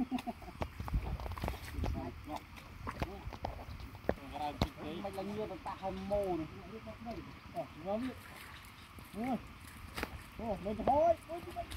Mày là nhiều tao hầm mồ này. Lên thôi.